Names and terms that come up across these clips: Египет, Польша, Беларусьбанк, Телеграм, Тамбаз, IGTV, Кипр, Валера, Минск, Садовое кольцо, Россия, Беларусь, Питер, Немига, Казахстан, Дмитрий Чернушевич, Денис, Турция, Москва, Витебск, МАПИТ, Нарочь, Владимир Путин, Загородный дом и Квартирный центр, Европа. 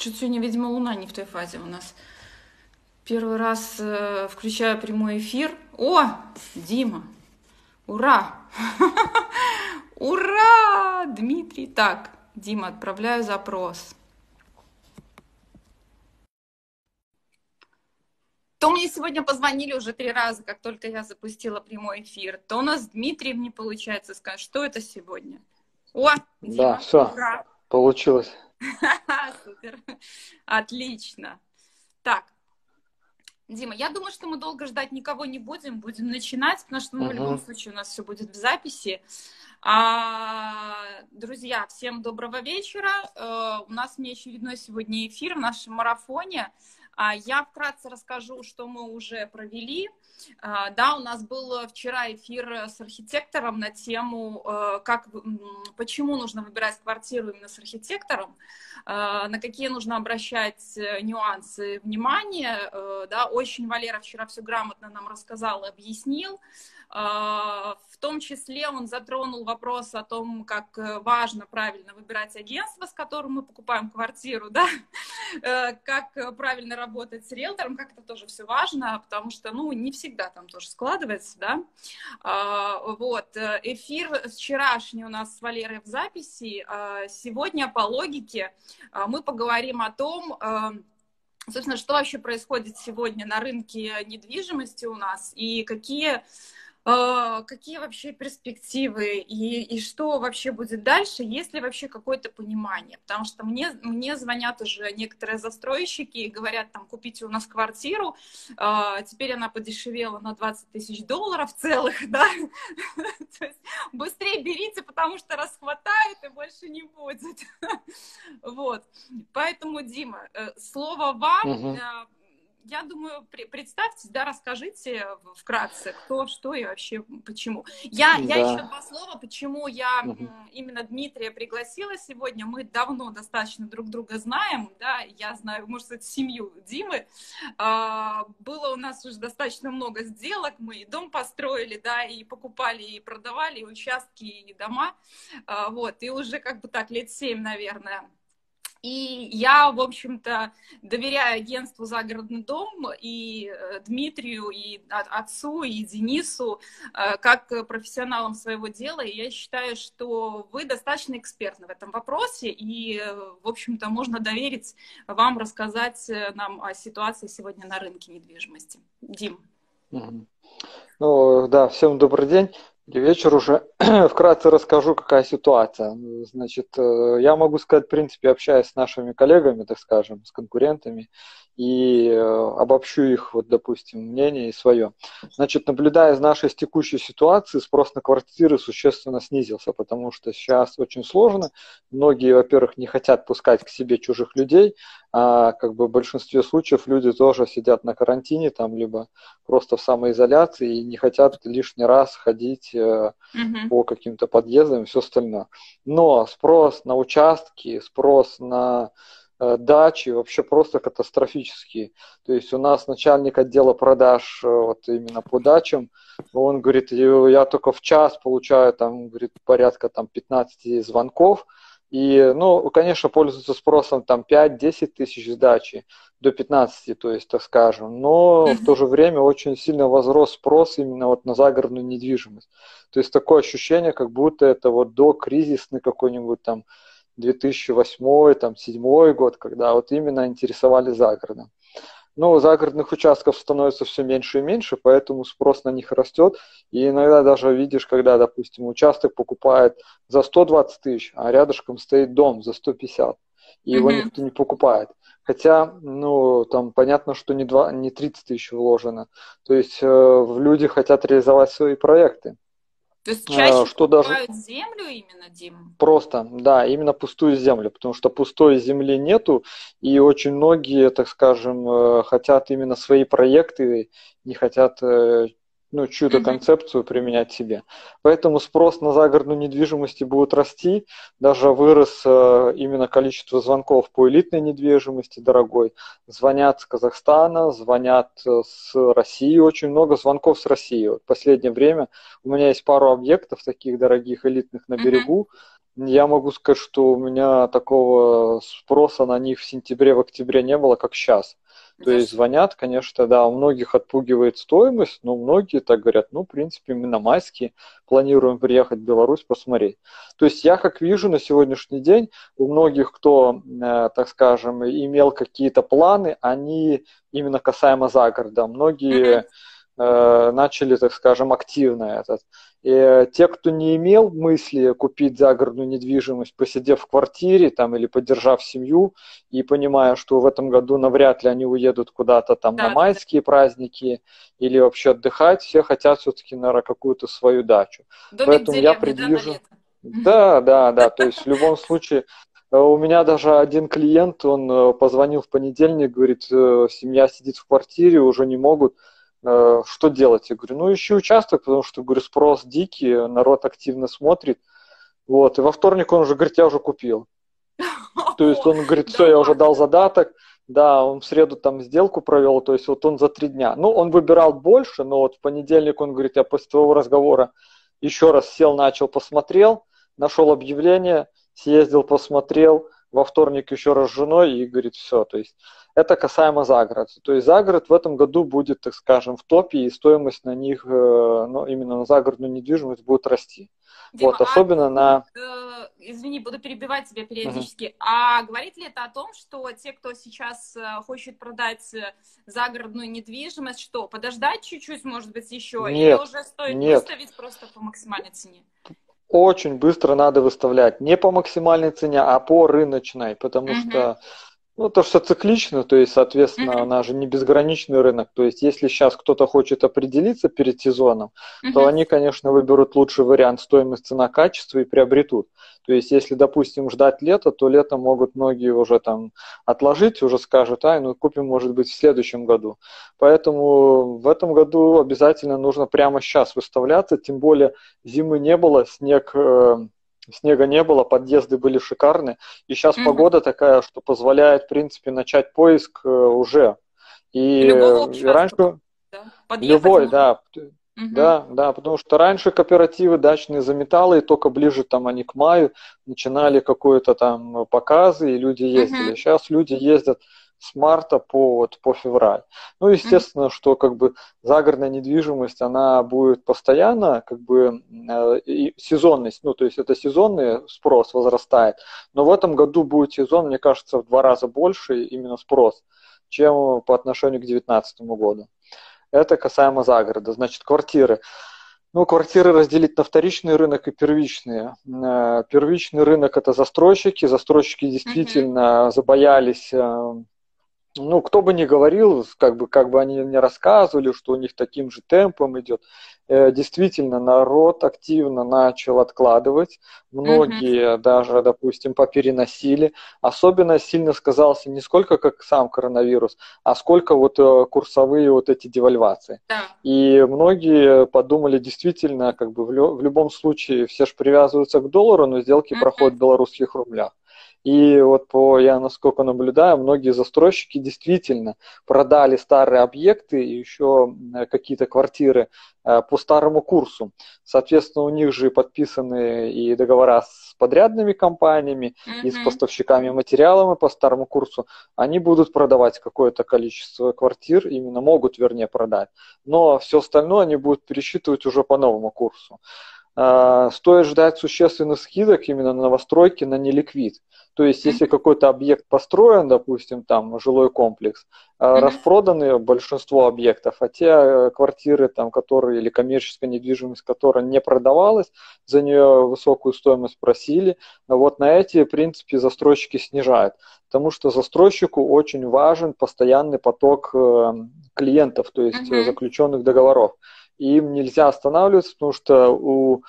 Что-то сегодня, видимо, луна не в той фазе у нас. Первый раз включаю прямой эфир. О, Дима! Ура! Ура, Дмитрий! Так, Дима, отправляю запрос. То мне сегодня позвонили уже 3 раза, как только я запустила прямой эфир. То у нас с Дмитрием не получается сказать, что это сегодня. О, Дима, да, все, ура! Получилось. Супер. Отлично. Так, Дима, я думаю, что мы долго ждать никого не будем. Будем начинать, потому что в любом случае у нас все будет в записи. Друзья, всем доброго вечера. У нас неочередной сегодня эфир в нашем марафоне. Я вкратце расскажу, что мы уже провели. Да, у нас был вчера эфир с архитектором на тему, почему нужно выбирать квартиру именно с архитектором, на какие нужно обращать нюансы внимания. Да, очень Валера вчера все грамотно нам рассказал и объяснил. В том числе он затронул вопрос о том, как важно правильно выбирать агентство, с которым мы покупаем квартиру, да? Как правильно работать с риэлтором, как это тоже все важно, потому что, ну, не всегда там тоже складывается, да. Вот, эфир вчерашний у нас с Валерой в записи, сегодня по логике мы поговорим о том, собственно, что вообще происходит сегодня на рынке недвижимости у нас и какие вообще перспективы и что вообще будет дальше, есть ли вообще какое-то понимание, потому что мне звонят уже некоторые застройщики и говорят, там, купите у нас квартиру, теперь она подешевела на $20 тысяч целых, да, то есть быстрее берите, потому что раз хватает и больше не будет, вот, поэтому, Дима, слово вам. Я думаю, представьтесь, да, расскажите вкратце, кто, что и вообще почему. Я еще 2 слова, почему я именно Дмитрия пригласила сегодня. Мы давно достаточно друг друга знаем, да, я знаю, может сказать, семью Димы. Было у нас уже достаточно много сделок, мы и дом построили, да, и покупали, и продавали, и участки, и дома, вот, и уже как бы так лет 7, наверное. И я, в общем-то, доверяю агентству «Загородный дом» и Дмитрию, и отцу, и Денису, как профессионалам своего дела. И я считаю, что вы достаточно экспертны в этом вопросе. И, в общем-то, можно доверить вам рассказать нам о ситуации сегодня на рынке недвижимости. Дим. Ну, да, всем добрый день. Вечер уже. Вкратце расскажу, какая ситуация. Значит, я могу сказать, в принципе, общаясь с нашими коллегами, так скажем, с конкурентами, и обобщу их, вот, допустим, мнение и свое. Значит, наблюдая из нашей текущей ситуации, спрос на квартиры существенно снизился, потому что сейчас очень сложно. Многие, во-первых, не хотят пускать к себе чужих людей, а как бы в большинстве случаев люди тоже сидят на карантине, там, либо просто в самоизоляции и не хотят лишний раз ходить по каким-то подъездам и все остальное. Но спрос на участки, спрос на дачи вообще просто катастрофические. То есть у нас начальник отдела продаж вот именно по дачам, он говорит, я только в час получаю там, говорит, порядка там 15 звонков. И, ну, конечно, пользуются спросом там 5-10 тысяч с дачи до 15, то есть, так скажем. Но в то же время очень сильно возрос спрос именно вот на загородную недвижимость. То есть такое ощущение, как будто это вот докризисный какой-нибудь там 2008, там, 2007 год, когда вот именно интересовали загородом. Но загородных участков становится все меньше и меньше, поэтому спрос на них растет. И иногда даже видишь, когда, допустим, участок покупает за 120 тысяч, а рядышком стоит дом за 150, и его никто не покупает. Хотя, ну, там понятно, что не 30 тысяч вложено. То есть люди хотят реализовать свои проекты. То есть чаще покупают землю именно, Дим? Просто, да, именно пустую землю, потому что пустой земли нету, и очень многие, так скажем, хотят именно свои проекты, не хотят ну, чью-то концепцию применять себе. Поэтому спрос на загородную недвижимость будет расти. Даже вырос именно количество звонков по элитной недвижимости, дорогой. Звонят с Казахстана, звонят с России. Очень много звонков с России. Вот в последнее время у меня есть пару объектов таких дорогих, элитных на берегу. Я могу сказать, что у меня такого спроса на них в сентябре, в октябре не было, как сейчас. То есть звонят, конечно, да, у многих отпугивает стоимость, но многие так говорят, ну, в принципе, мы на майские планируем приехать в Беларусь посмотреть. То есть я, как вижу, на сегодняшний день у многих, кто, так скажем, имел какие-то планы, они именно касаемо загорода, многие начали, так скажем, активно этот. И те, кто не имел мысли купить загородную недвижимость, посидев в квартире там, или поддержав семью, и понимая, что в этом году навряд ли они уедут куда-то там на майские праздники или вообще отдыхать, все хотят все-таки на какую-то свою дачу. Поэтому я предвижу... Да, то есть в любом случае... У меня даже один клиент, он позвонил в понедельник, говорит, семья сидит в квартире, уже не могут... Что делать? Я говорю, ну ищи участок, потому что, говорю, спрос дикий, народ активно смотрит. Вот. И во вторник он уже говорит, я уже купил. То есть он говорит, все, я уже дал задаток. Да, он в среду там сделку провел, то есть вот он за 3 дня. Ну, он выбирал больше, но вот в понедельник он говорит, я после твоего разговора еще раз сел, начал, посмотрел, нашел объявление, съездил, посмотрел, во вторник еще раз с женой и говорит, все, то есть... Это касаемо загорода. То есть загород в этом году будет, так скажем, в топе, и стоимость на них, ну, именно на загородную недвижимость будет расти. Дима, вот, особенно на... Извини, буду перебивать тебя периодически. А говорит ли это о том, что те, кто сейчас хочет продать загородную недвижимость, что, подождать чуть-чуть, может быть, еще? Нет, или уже стоит выставить просто по максимальной цене? Очень быстро надо выставлять. Не по максимальной цене, а по рыночной, потому что... Ну, то, что циклично, то есть, соответственно, она же не безграничный рынок. То есть, если сейчас кто-то хочет определиться перед сезоном, то они, конечно, выберут лучший вариант стоимость, цена, качество и приобретут. То есть, если, допустим, ждать лета, то лето могут многие уже там отложить, уже скажут, ай, ну, купим, может быть, в следующем году. Поэтому в этом году обязательно нужно прямо сейчас выставляться, тем более зимы не было, снега не было, подъезды были шикарны. И сейчас погода такая, что позволяет, в принципе, начать поиск уже. И раньше... Да, потому что раньше кооперативы дачные заметало, и только ближе там они к маю начинали какое-то там показы, и люди ездили. Сейчас люди ездят с марта по февраль. Ну, естественно, что как бы загородная недвижимость, она будет постоянно, как бы и сезонность, ну, то есть это сезонный спрос возрастает, но в этом году будет сезон, мне кажется, в 2 раза больше именно спрос, чем по отношению к 2019 году. Это касаемо загорода. Значит, квартиры. Ну, квартиры разделить на вторичный рынок и первичные. Первичный рынок – это застройщики. Застройщики действительно забоялись... Ну, кто бы ни говорил, как бы они не рассказывали, что у них таким же темпом идет. Действительно, народ активно начал откладывать. Многие даже, допустим, попереносили. Особенно сильно сказался не сколько как сам коронавирус, а сколько вот курсовые вот эти девальвации. И многие подумали, действительно, как бы в любом случае все же привязываются к доллару, но сделки проходят в белорусских рублях. И вот я насколько наблюдаю, многие застройщики действительно продали старые объекты и еще какие-то квартиры по старому курсу. Соответственно, у них же подписаны и договора с подрядными компаниями, и с поставщиками материалов по старому курсу. Они будут продавать какое-то количество квартир, именно могут, вернее, продать. Но все остальное они будут пересчитывать уже по новому курсу. Стоит ждать существенных скидок именно на новостройки, на неликвид. То есть, если какой-то объект построен, допустим, там жилой комплекс, распроданы большинство объектов, а те квартиры, там, которые, или коммерческая недвижимость, которая не продавалась, за нее высокую стоимость просили, вот на эти, в принципе, застройщики снижают. Потому что застройщику очень важен постоянный поток клиентов, то есть заключенных договоров. Им нельзя останавливаться, потому что у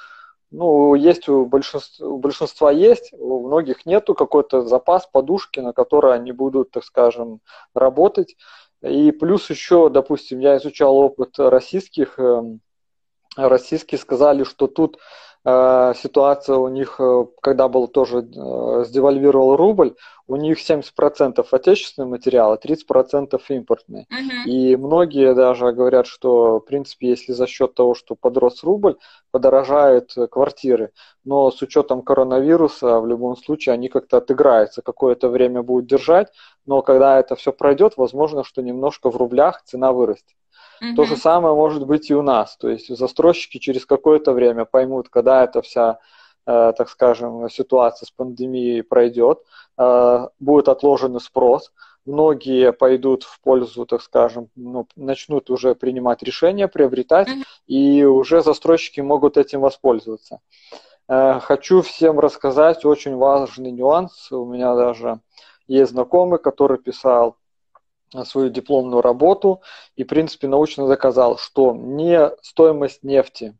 большинства есть, у многих нету какой-то запас, подушки, на которые они будут, так скажем, работать. И плюс еще, допустим, я изучал опыт российских российские сказали, что тут ситуация у них, когда был тоже девальвировал рубль, у них 70% отечественный материал, а 30% импортный. И многие даже говорят, что, в принципе, если за счет того, что подрос рубль, подорожают квартиры. Но с учетом коронавируса, в любом случае, они как-то отыграются, какое-то время будут держать, но когда это все пройдет, возможно, что немножко в рублях цена вырастет. То же самое может быть и у нас. То есть застройщики через какое-то время поймут, когда эта вся, так скажем, ситуация с пандемией пройдет, будет отложен спрос, многие пойдут в пользу, так скажем, ну, начнут уже принимать решения, приобретать, и уже застройщики могут этим воспользоваться. Хочу всем рассказать очень важный нюанс. У меня даже есть знакомый, который писал свою дипломную работу и, в принципе, научно доказал, что ни стоимость нефти,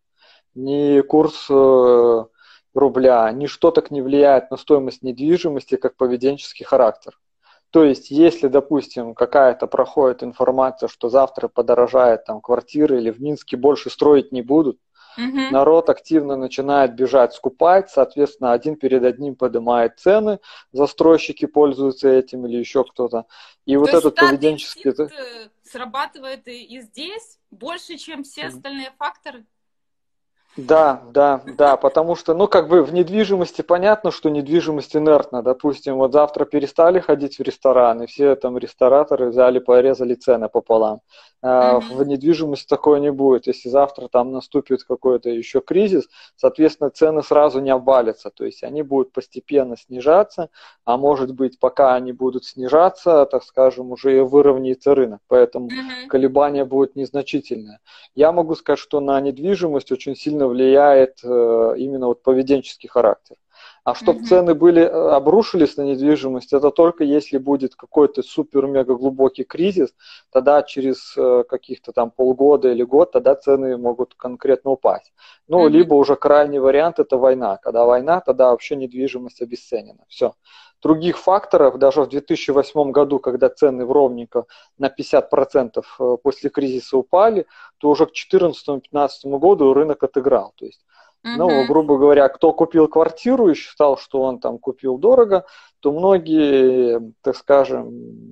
ни курс рубля, ничто так не влияет на стоимость недвижимости, как поведенческий характер. То есть, если, допустим, какая-то проходит информация, что завтра подорожает там квартиры или в Минске больше строить не будут, народ активно начинает бежать, скупать, соответственно, один перед одним поднимает цены, застройщики пользуются этим или еще кто-то. И вот этот поведенческий... срабатывает и здесь больше, чем все остальные факторы? Да, да, да, потому что, ну, как бы в недвижимости понятно, что недвижимость инертна. Допустим, вот завтра перестали ходить в рестораны, все там рестораторы взяли, порезали цены пополам. В недвижимости такое не будет. Если завтра там наступит какой-то еще кризис, соответственно, цены сразу не обвалятся. То есть они будут постепенно снижаться, а может быть, пока они будут снижаться, так скажем, уже и выровняется рынок. Поэтому колебания будут незначительные. Я могу сказать, что на недвижимость очень сильно влияет именно вот поведенческий характер. А чтобы цены были, обрушились на недвижимость, это только если будет какой-то супер-мега глубокий кризис, тогда через каких-то там полгода или год, тогда цены могут конкретно упасть. Ну, либо уже крайний вариант – это война. Когда война, тогда вообще недвижимость обесценена. Все. Других факторов, даже в 2008 году, когда цены ровненько на 50% после кризиса упали, то уже к 2014-2015 году рынок отыграл. То есть, ну, грубо говоря, кто купил квартиру и считал, что он там купил дорого, то многие, так скажем,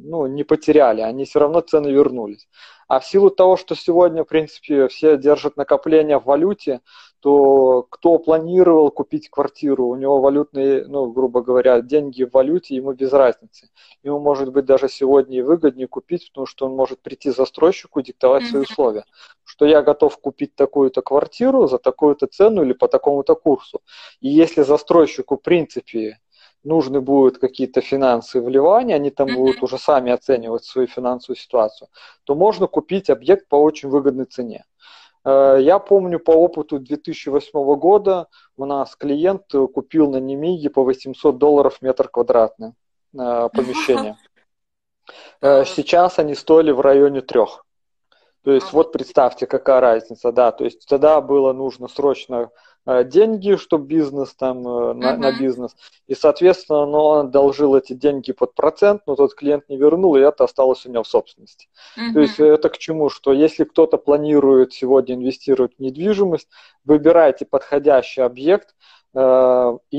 ну, не потеряли, они все равно цены вернулись. А в силу того, что сегодня, в принципе, все держат накопления в валюте, то кто планировал купить квартиру, у него валютные, ну, грубо говоря, деньги в валюте, ему без разницы. Ему, может быть, даже сегодня и выгоднее купить, потому что он может прийти к застройщику и диктовать свои условия. Что я готов купить такую-то квартиру за такую-то цену или по такому-то курсу. И если застройщику, в принципе, нужны будут какие-то финансовые вливания, они там будут уже сами оценивать свою финансовую ситуацию, то можно купить объект по очень выгодной цене. Я помню по опыту 2008 года у нас клиент купил на Немиге по $800 метр квадратный помещение. Сейчас они стоили в районе 3. То есть вот представьте, какая разница, да, то есть тогда было нужно срочно деньги, чтобы бизнес там, на бизнес, и, соответственно, он одолжил эти деньги под процент, но тот клиент не вернул, и это осталось у него в собственности. То есть это к чему? Что если кто-то планирует сегодня инвестировать в недвижимость, выбирайте подходящий объект, и,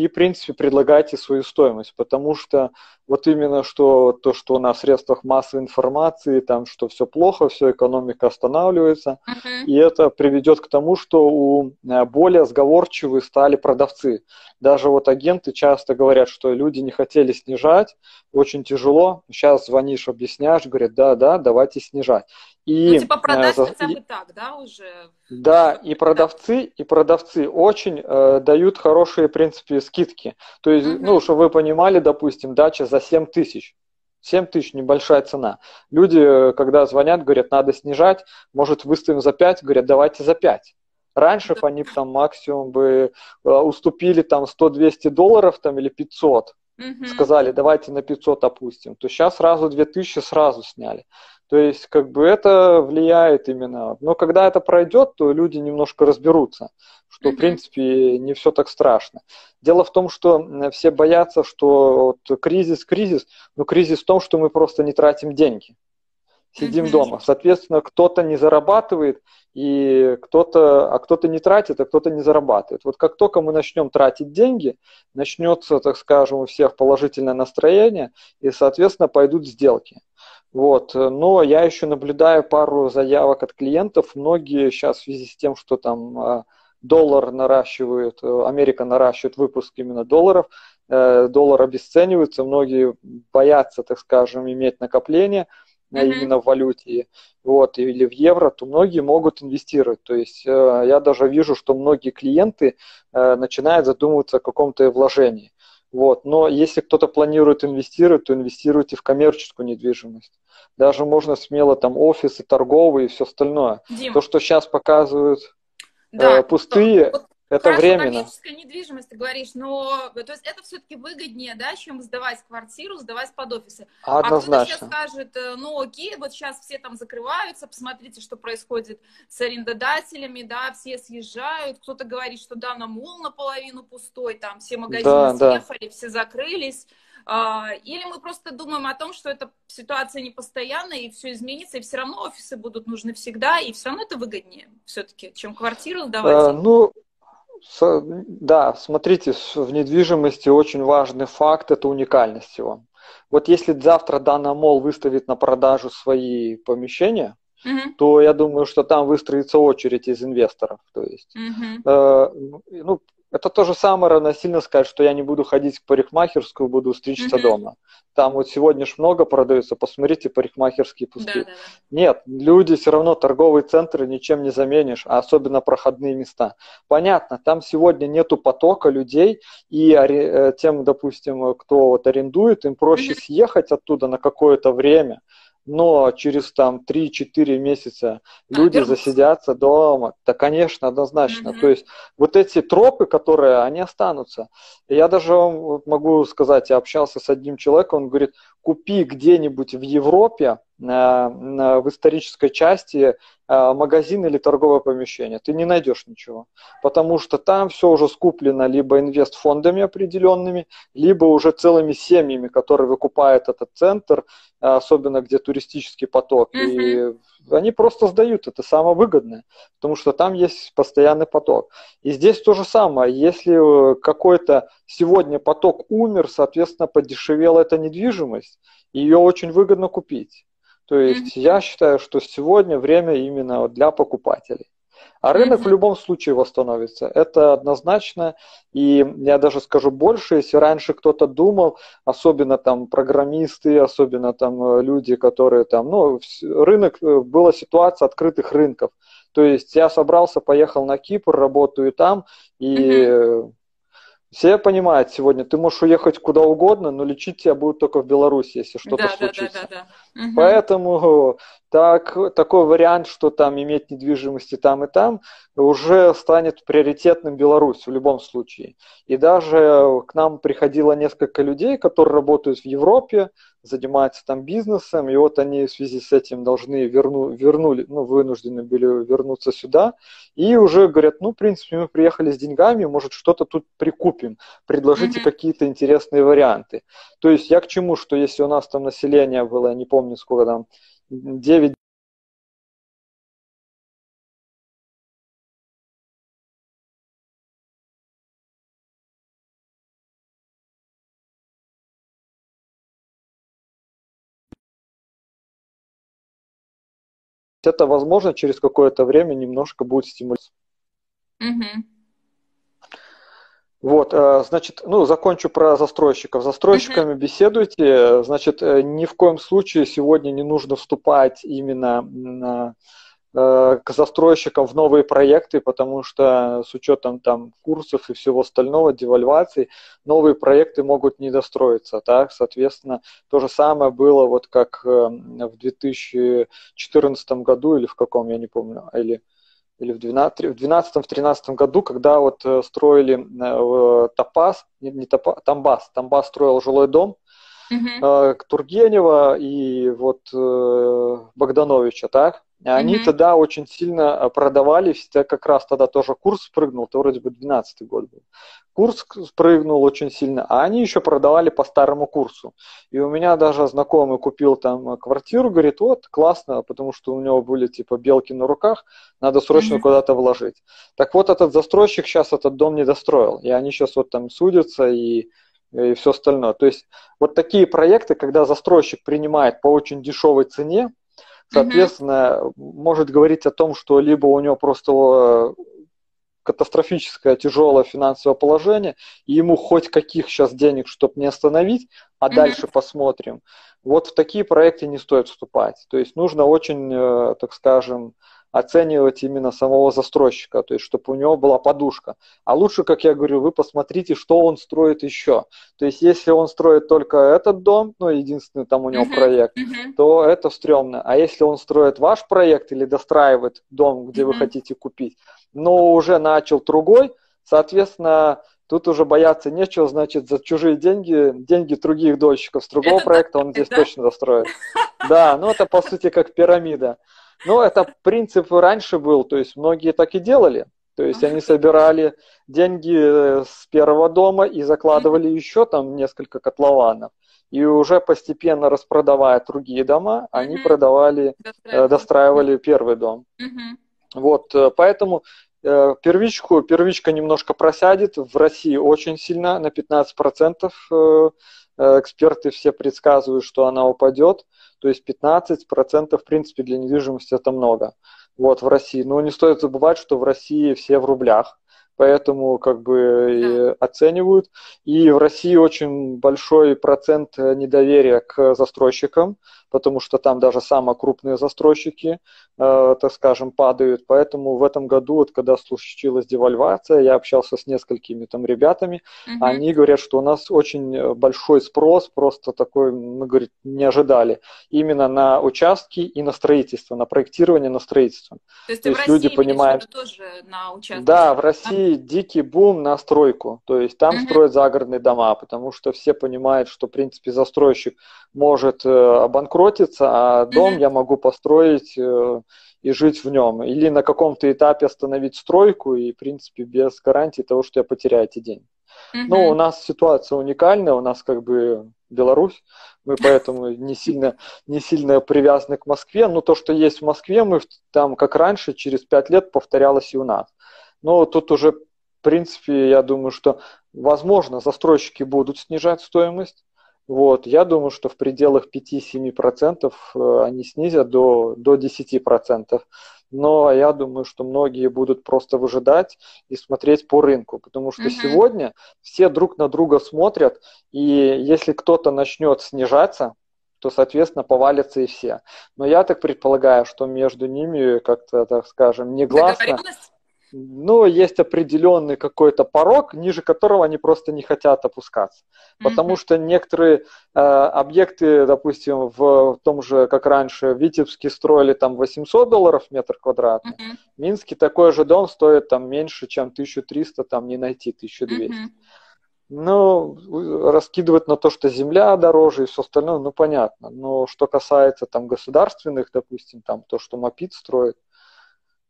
в принципе, предлагайте свою стоимость, потому что вот именно что, то, что у нас в средствах массовой информации, там, что все плохо, все, экономика останавливается, и это приведет к тому, что у более сговорчивы стали продавцы. Даже вот агенты часто говорят, что люди не хотели снижать, очень тяжело, сейчас звонишь, объясняешь, говорят, да-да, давайте снижать. И, ну, типа продаж хотя бы так, да, уже? Да, и продавцы очень дают хорошие, в принципе, скидки. То есть, ну, чтобы вы понимали, допустим, дача за 7 тысяч. 7 тысяч – небольшая цена. Люди, когда звонят, говорят, надо снижать, может, выставим за 5, говорят, давайте за 5. Раньше они там максимум бы уступили там $100–200 там, или 500. Сказали, давайте на 500 опустим. То сейчас сразу 2000 сразу сняли. То есть, как бы это влияет именно. Но когда это пройдет, то люди немножко разберутся, что, в принципе, не все так страшно. Дело в том, что все боятся, что вот кризис, но кризис в том, что мы просто не тратим деньги. сидим дома. Соответственно, кто-то не зарабатывает, а кто-то не тратит, а кто-то не зарабатывает. Вот как только мы начнем тратить деньги, начнется, так скажем, у всех положительное настроение, и, соответственно, пойдут сделки. Вот. Но я еще наблюдаю пару заявок от клиентов. Многие сейчас в связи с тем, что там доллар наращивают, Америка наращивает выпуск именно долларов, доллар обесценивается, многие боятся, так скажем, иметь накопление именно в валюте, вот, или в евро, то многие могут инвестировать. То есть я даже вижу, что многие клиенты начинают задумываться о каком-то вложении. Вот. Но если кто-то планирует инвестировать, то инвестируйте в коммерческую недвижимость. Даже можно смело там офисы, торговые и все остальное. Дим, то, что сейчас показывают пустые, вот это временно. Коммерческая недвижимость, ты говоришь, но то есть это все-таки выгоднее, да, чем сдавать квартиру, сдавать под офисы. Однозначно. А кто-то сейчас скажет, ну окей, вот сейчас все там закрываются, посмотрите, что происходит с арендодателями, да, все съезжают, кто-то говорит, что да, на мол наполовину пустой, там все магазины съехали, все закрылись. Или мы просто думаем о том, что эта ситуация непостоянная, и все изменится, и все равно офисы будут нужны всегда, и все равно это выгоднее все-таки, чем квартиру сдавать. Да, смотрите, в недвижимости очень важный факт – это уникальность его. Вот если завтра данный молл выставит на продажу свои помещения, то я думаю, что там выстроится очередь из инвесторов. То есть, ну, это то же самое равносильно сказать, что я не буду ходить в парикмахерскую, буду стричься дома. Там вот сегодня ж много продается, посмотрите, парикмахерские пустые. Да, да, да. Нет, люди все равно, торговые центры ничем не заменишь, а особенно проходные места. Понятно, там сегодня нету потока людей, и тем, допустим, кто вот арендует, им проще съехать оттуда на какое-то время. Но через там 3-4 месяца люди засидятся дома. Да, конечно, однозначно. То есть вот эти тропы, которые, они останутся. Я даже вам могу сказать, я общался с одним человеком, он говорит, купи где-нибудь в Европе, в исторической части, магазин или торговое помещение. Ты не найдешь ничего, потому что там все уже скуплено либо инвестфондами определенными, либо уже целыми семьями, которые выкупают этот центр, особенно где туристический поток. И они просто сдают, это самое выгодное, потому что там есть постоянный поток. И здесь то же самое, если какой-то сегодня поток умер, соответственно, подешевела эта недвижимость, ее очень выгодно купить. То есть я считаю, что сегодня время именно для покупателей. А рынок в любом случае восстановится. Это однозначно. И я даже скажу больше, если раньше кто-то думал, особенно там программисты, особенно там люди, которые там, ну, рынок, была ситуация открытых рынков. То есть я собрался, поехал на Кипр, работаю там, и... Все понимают сегодня, ты можешь уехать куда угодно, но лечить тебя будут только в Беларуси, если что-то случится. Поэтому такой вариант, что там иметь недвижимости там и там, уже станет приоритетным Беларусь в любом случае. И даже к нам приходило несколько людей, которые работают в Европе, занимаются там бизнесом, и вот они в связи с этим должны вынуждены были вернуться сюда, и уже говорят, ну, в принципе, мы приехали с деньгами, может, что-то тут прикупим, предложите какие-то интересные варианты. То есть я к чему, что если у нас там население было, я не помню, сколько там, 9... Это, возможно, через какое-то время немножко будет стимулировать. Вот, значит, ну, закончу про застройщиков. С застройщиками беседуйте. Значит, ни в коем случае сегодня не нужно вступать именно к застройщикам в новые проекты, потому что с учетом там курсов и всего остального, девальваций, новые проекты могут не достроиться. Так? Соответственно, то же самое было вот как в 2014 году или в каком, я не помню, или в 2012-2013 году, когда вот строили Тамбаз строил жилой дом, Тургенева и вот Богдановича, так? Они тогда очень сильно продавались, как раз тогда тоже курс спрыгнул, то вроде бы 12-й год был. Курс спрыгнул очень сильно, а они еще продавали по старому курсу. И у меня даже знакомый купил там квартиру, говорит, вот, классно, потому что у него были типа белки на руках, надо срочно куда-то вложить. Так вот, этот застройщик сейчас этот дом не достроил, и они сейчас вот там судятся и все остальное. То есть вот такие проекты, когда застройщик принимает по очень дешевой цене, соответственно, может говорить о том, что либо у него просто катастрофическое тяжелое финансовое положение, и ему хоть каких сейчас денег, чтобы не остановить, а дальше посмотрим. Вот в такие проекты не стоит вступать. То есть нужно очень, так скажем, оценивать именно самого застройщика, то есть чтобы у него была подушка. А лучше, как я говорю, вы посмотрите, что он строит еще. То есть если он строит только этот дом, ну единственный там у него проект, то это стрёмно. А если он строит ваш проект или достраивает дом, где вы хотите купить, но уже начал другой, соответственно, тут уже бояться нечего, значит, за чужие деньги, деньги других дольщиков с другого проекта он здесь точно достроит. Да, ну это по сути как пирамида. Ну, это принцип раньше был, то есть многие так и делали. То есть они собирали деньги с первого дома и закладывали еще там несколько котлованов. И уже постепенно распродавая другие дома, они продавали, достраивали первый дом. Вот, поэтому первичка немножко просядет. В России очень сильно, на 15%. Эксперты все предсказывают, что она упадет. То есть 15%, в принципе, для недвижимости это много. Вот в России. Но не стоит забывать, что в России все в рублях. Поэтому как бы и оценивают. И в России очень большой процент недоверия к застройщикам, потому что там даже самые крупные застройщики, так скажем, падают. Поэтому в этом году, вот когда случилась девальвация, я общался с несколькими там ребятами, они говорят, что у нас очень большой спрос, просто такой, мы, говорит, не ожидали, именно на участки и на строительство, на проектирование, на строительство. То есть в России, люди понимают, тоже на участки? Да, в России дикий бум на стройку, то есть там строят загородные дома, потому что все понимают, что, в принципе, застройщик может обанкротиться, а дом я могу построить и жить в нем. Или на каком-то этапе остановить стройку и, в принципе, без гарантии того, что я потеряю эти деньги. Ну, у нас ситуация уникальная, у нас как бы Беларусь, мы поэтому не сильно привязаны к Москве. Но то, что есть в Москве, мы там, как раньше, через 5 лет повторялось и у нас. Но тут уже, в принципе, я думаю, что, возможно, застройщики будут снижать стоимость. Вот, я думаю, что в пределах 5-7% они снизят до 10%. Но я думаю, что многие будут просто выжидать и смотреть по рынку, потому что сегодня все друг на друга смотрят, и если кто-то начнет снижаться, то, соответственно, повалятся и все. Но я так предполагаю, что между ними как-то, так скажем, негласно... Но есть определенный какой-то порог, ниже которого они просто не хотят опускаться. Потому что некоторые объекты, допустим, в том же, как раньше, в Витебске строили там $800 метр квадратный, в Минске такой же дом стоит там меньше, чем 1300, там не найти 1200. Ну, раскидывать на то, что земля дороже и все остальное, ну, понятно. Но что касается там государственных, допустим, там то, что МАПИТ строит,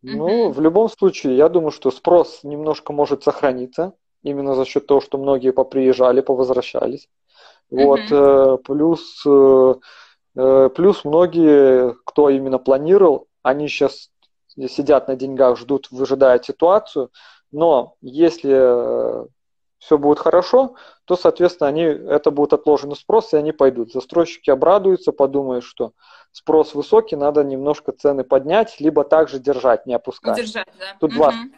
ну, в любом случае, я думаю, что спрос немножко может сохраниться, именно за счет того, что многие поприезжали, повозвращались. Вот, плюс многие, кто именно планировал, они сейчас сидят на деньгах, ждут, выжидая ситуацию, но если все будет хорошо, то, соответственно, это будет отложенный спрос, и они пойдут. Застройщики обрадуются, подумают, что спрос высокий, надо немножко цены поднять, либо также держать, не опускать. Держать,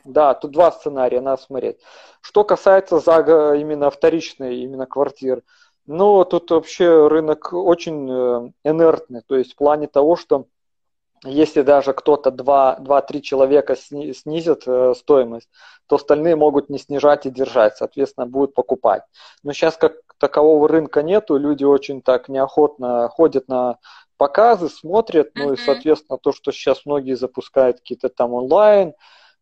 да. Тут два сценария, надо смотреть. Что касается именно вторичной именно квартир, ну, тут вообще рынок очень инертный, то есть в плане того, что если даже кто-то 2-3 человека снизит стоимость, то остальные могут не снижать и держать, соответственно, будут покупать. Но сейчас как такового рынка нету, люди очень так неохотно ходят на показы, смотрят, ну и, соответственно, то, что сейчас многие запускают какие-то там онлайн,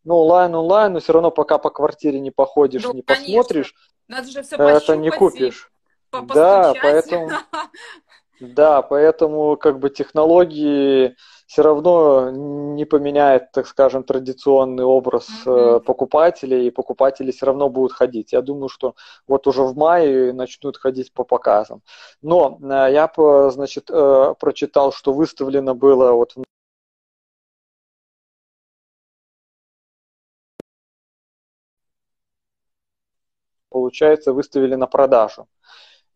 ну онлайн, но все равно пока по квартире не походишь, ну, не конечно. Посмотришь, надо же все это не купишь. Да, поэтому как бы технологии... все равно не поменяет, так скажем, традиционный образ покупателей, и покупатели все равно будут ходить. Я думаю, что вот уже в мае начнут ходить по показам. Но я, значит, прочитал, что выставлено было вот в получается, выставили на продажу.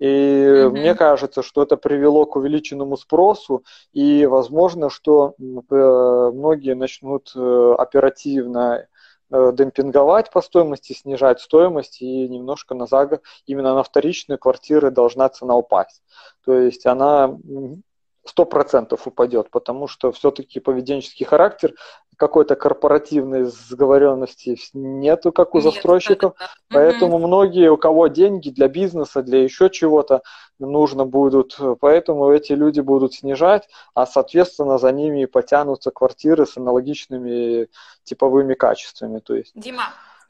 И мне кажется, что это привело к увеличенному спросу, и возможно, что многие начнут оперативно демпинговать по стоимости, снижать стоимость, и немножко на загод, именно на вторичные квартиры должна цена упасть. То есть она 100% упадет, потому что все-таки поведенческий характер, какой-то корпоративной сговоренности нету, как у застройщиков, поэтому многие, у кого деньги для бизнеса, для еще чего-то нужно будут, поэтому эти люди будут снижать, а соответственно за ними потянутся квартиры с аналогичными типовыми качествами. То есть. Дима,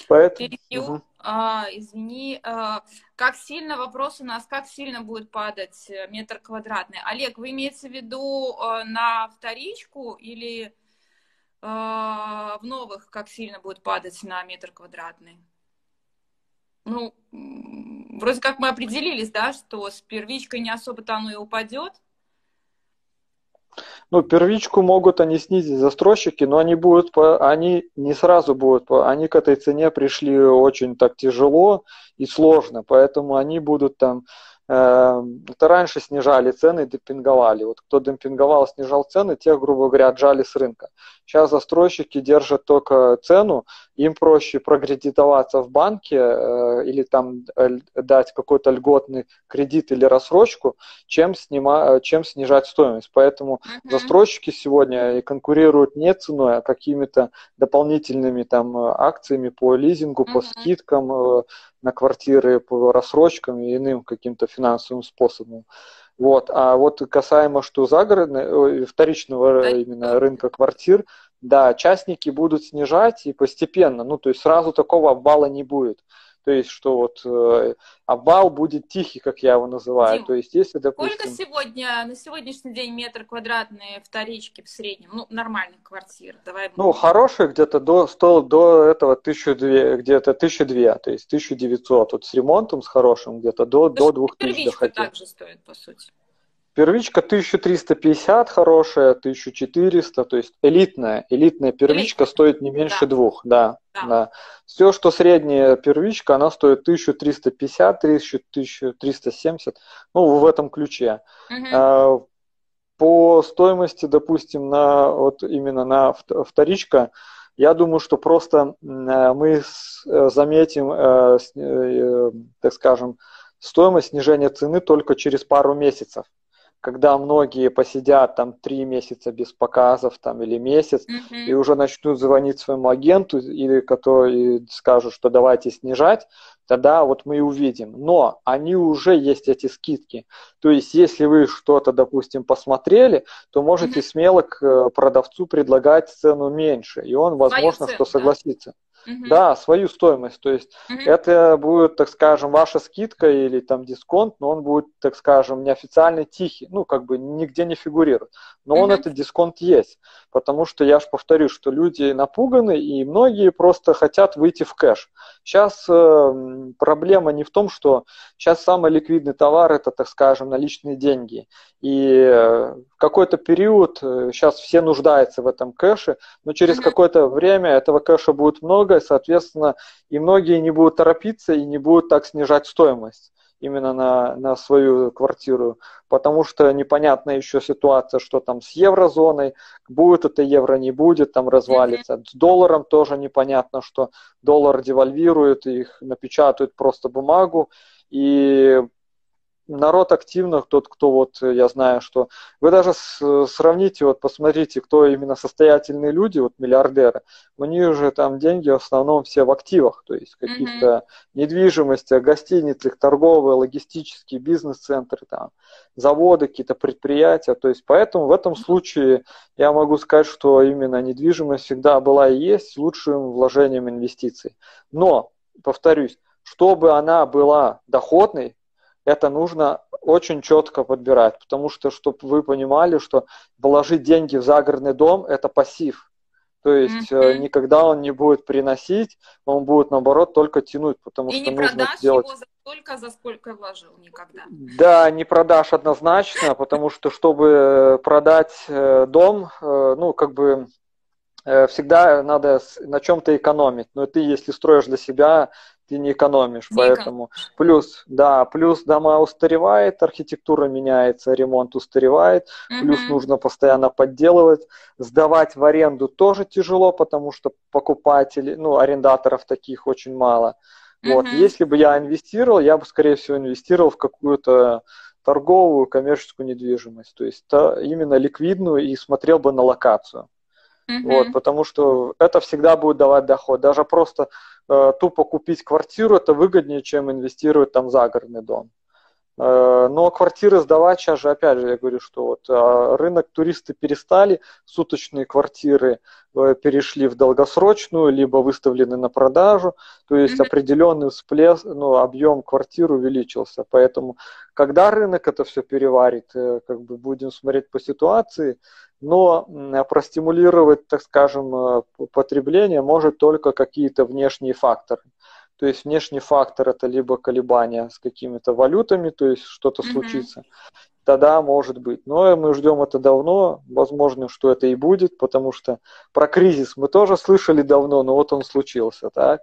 поэтому... перебью, извини, как сильно вопрос у нас, как сильно будет падать метр квадратный? Олег, вы имеете в виду на вторичку или... в новых, как сильно будет падать на метр квадратный? Ну, вроде как мы определились, да, что с первичкой не особо-то оно и упадет. Ну, первичку могут они снизить, застройщики, но они будут, они не сразу будут, они к этой цене пришли очень так тяжело и сложно, поэтому они будут там, это раньше снижали цены, демпинговали. Вот кто демпинговал, снижал цены, тех, грубо говоря, отжали с рынка. Сейчас застройщики держат только цену, им проще прокредитоваться в банке или там дать какой-то льготный кредит или рассрочку, чем снижать стоимость. Поэтому застройщики сегодня конкурируют не ценой, а какими-то дополнительными там акциями по лизингу, по скидкам на квартиры, по рассрочкам и иным каким-то финансовым способом. Вот. А вот касаемо, что загородного, вторичного именно рынка квартир, да, частники будут снижать и постепенно, ну, то есть сразу такого обвала не будет. То есть, что вот обвал будет тихий, как я его называю. Дим, то есть, если, допустим... Сколько сегодня, на сегодняшний день метр квадратный вторички в среднем, ну, нормальных квартир? Давай... Ну, хорошие где-то до этого 1200, где-то 1200, то есть 1900. Вот с ремонтом, с хорошим где-то до 2000. Первичка также стоит, по сути. Первичка 1350 хорошая, 1400, то есть элитная первичка стоит не меньше 2, да. Все, что средняя первичка, она стоит 1350, 1370, ну, в этом ключе. По стоимости, допустим, на вот именно на вторичка, я думаю, что просто мы заметим, так скажем, стоимость снижения цены только через пару месяцев, когда многие посидят там 3 месяца без показов там, или месяц, и уже начнут звонить своему агенту, или который скажут, что давайте снижать, тогда вот мы и увидим. Но они уже есть, эти скидки. То есть, если вы что-то, допустим, посмотрели, то можете смело к продавцу предлагать цену меньше, и он, возможно, что согласится. Да, свою стоимость, то есть это будет, так скажем, ваша скидка или там дисконт, но он будет, так скажем, неофициально тихий, ну, как бы нигде не фигурирует, но он, этот дисконт есть, потому что, я же повторю, что люди напуганы и многие просто хотят выйти в кэш. Сейчас проблема не в том, что сейчас самый ликвидный товар – это, так скажем, наличные деньги, и в какой-то период сейчас все нуждаются в этом кэше, но через какое-то время этого кэша будет много, соответственно, и многие не будут торопиться и не будут так снижать стоимость именно на свою квартиру, потому что непонятна еще ситуация, что там с еврозоной, будет это евро, не будет, там развалится. С долларом тоже непонятно, что доллар девальвирует, их напечатают просто бумагу, и народ активно, тот, кто вот, я знаю, что... Вы даже сравните, вот посмотрите, кто именно состоятельные люди, вот миллиардеры, у них же там деньги в основном все в активах, то есть каких-то недвижимостях, гостиницах, торговые, логистические, бизнес-центры, там, заводы, какие-то предприятия, то есть поэтому в этом случае я могу сказать, что именно недвижимость всегда была и есть лучшим вложением инвестиций. Но, повторюсь, чтобы она была доходной, это нужно очень четко подбирать, потому что, чтобы вы понимали, что вложить деньги в загородный дом – это пассив. То есть никогда он не будет приносить, он будет, наоборот, только тянуть, потому что нужно делать... его за столько, за сколько вложил, никогда. Да, не продашь однозначно, потому что, чтобы продать дом, ну, как бы, всегда надо на чем-то экономить. Но ты, если строишь для себя, ты не экономишь, поэтому... Плюс, да, плюс дома устаревает, архитектура меняется, ремонт устаревает, плюс нужно постоянно подделывать. Сдавать в аренду тоже тяжело, потому что покупателей, ну, арендаторов таких очень мало. Вот. Если бы я инвестировал, я бы, скорее всего, инвестировал в какую-то торговую, коммерческую недвижимость, то есть именно ликвидную, и смотрел бы на локацию. Вот, потому что это всегда будет давать доход. Даже просто тупо купить квартиру, это выгоднее, чем инвестировать там в загородный дом. Но квартиры сдавать сейчас же, опять же, я говорю, что вот, рынок туристы перестали, суточные квартиры перешли в долгосрочную, либо выставлены на продажу, то есть определенный всплеск, ну, объем квартир увеличился. Поэтому, когда рынок это все переварит, как бы будем смотреть по ситуации, но простимулировать, так скажем, потребление может только какие-то внешние факторы. То есть внешний фактор – это либо колебания с какими-то валютами, то есть что-то случится, тогда может быть. Но мы ждем это давно, возможно, что это и будет, потому что про кризис мы тоже слышали давно, но вот он случился, так?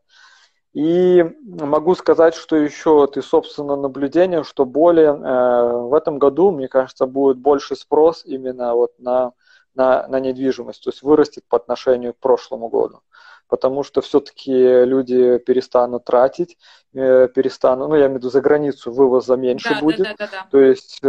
И могу сказать, что еще вот и, собственно, наблюдение, что более в этом году, мне кажется, будет больше спрос именно вот на недвижимость, то есть вырастет по отношению к прошлому году. Потому что все-таки люди перестанут тратить, перестанут, ну я имею в виду за границу, вывоза меньше будет. То есть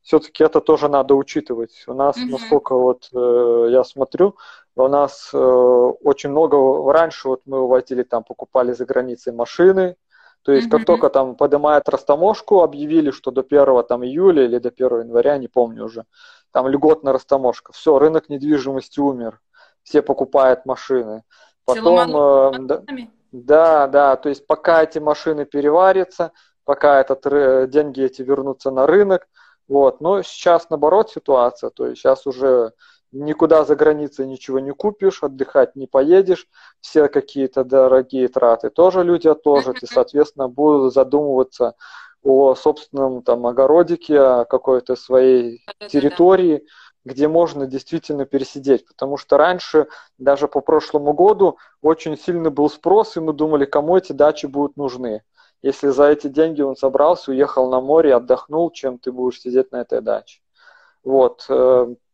все-таки это тоже надо учитывать. У нас, насколько вот я смотрю, у нас очень много, раньше вот мы увозили, там покупали за границей машины, то есть как только там поднимают растаможку, объявили, что до 1 там, июля или до 1 января, не помню уже, там льготная растаможка, все, рынок недвижимости умер, все покупают машины. Потом, да, то есть пока эти машины переварятся, пока этот, деньги эти вернутся на рынок, вот, но сейчас наоборот ситуация, то есть сейчас уже никуда за границей ничего не купишь, отдыхать не поедешь, все какие-то дорогие траты тоже люди отложат, и, соответственно, будут задумываться о собственном там огородике, о какой-то своей территории, где можно действительно пересидеть, потому что раньше, даже по прошлому году, очень сильный был спрос, и мы думали, кому эти дачи будут нужны. Если за эти деньги он собрался, уехал на море, отдохнул, чем ты будешь сидеть на этой даче. Вот,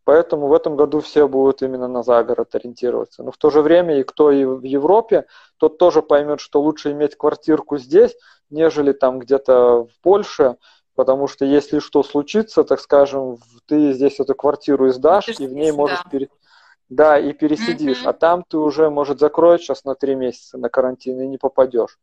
поэтому в этом году все будут именно на загород ориентироваться. Но в то же время и кто и в Европе, тот тоже поймет, что лучше иметь квартирку здесь, нежели там где-то в Польше, потому что если что случится, так скажем, ты здесь эту квартиру издашь, и в ней можешь и пересидишь, а там ты уже, может, закроешь сейчас на 3 месяца на карантин и не попадешь.